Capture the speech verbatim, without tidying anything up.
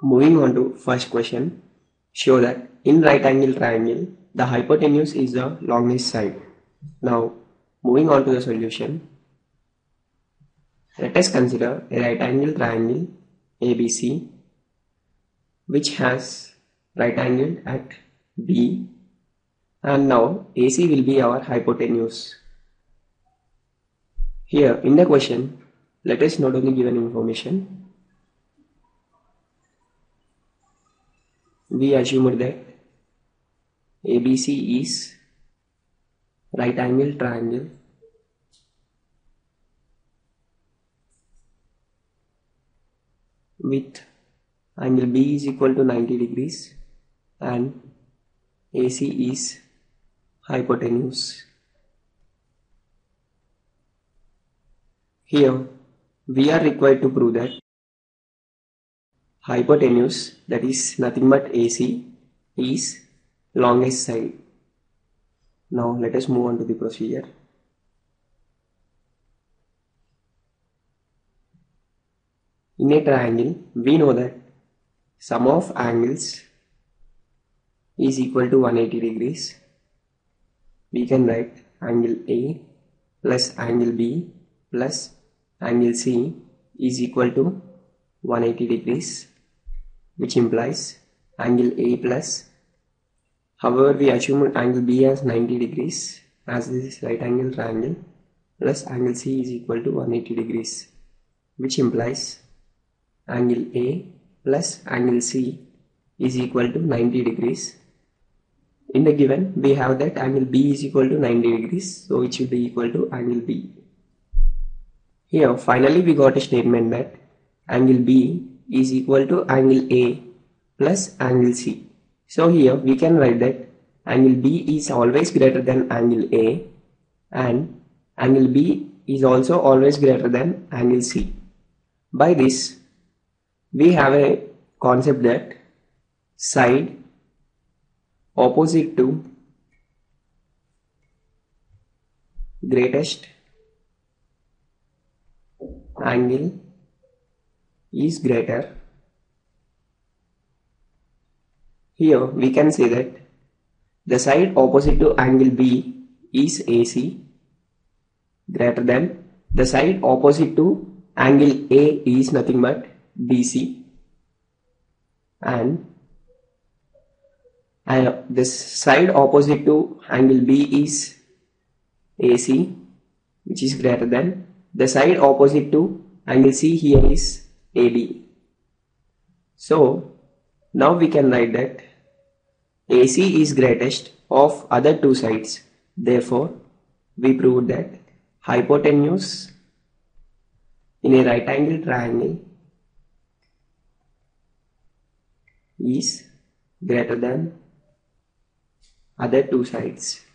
Moving on to first question, show that in right angle triangle, the hypotenuse is the longest side. Now, moving on to the solution, let us consider a right angle triangle A B C, which has right angle at B, and now A C will be our hypotenuse. Here in the question, let us note the given information. We assumed that A B C is right angle triangle with angle B is equal to ninety degrees and A C is hypotenuse. Here we are required to prove that hypotenuse, that is nothing but A C, is longest side. Now let us move on to the procedure. In a triangle, we know that sum of angles is equal to one hundred eighty degrees. We can write angle A plus angle B plus angle C is equal to one hundred eighty degrees, which implies angle A plus, however we assume angle B as ninety degrees as this is right angle triangle, plus angle C is equal to one hundred eighty degrees, which implies angle A plus angle C is equal to ninety degrees. In the given, we have that angle B is equal to ninety degrees, so it should be equal to angle B. Here finally we got a statement that angle B is equal to angle A plus angle C. So here we can write that angle B is always greater than angle A and angle B is also always greater than angle C. By this, we have a concept that side opposite to greatest angle is greater. Here we can say that the side opposite to angle B is A C greater than the side opposite to angle A is nothing but B C, and uh, the side opposite to angle B is A C, which is greater than the side opposite to angle C here is A B. So now we can write that A C is greatest of other two sides. Therefore, we proved that hypotenuse in a right angle triangle is greater than other two sides.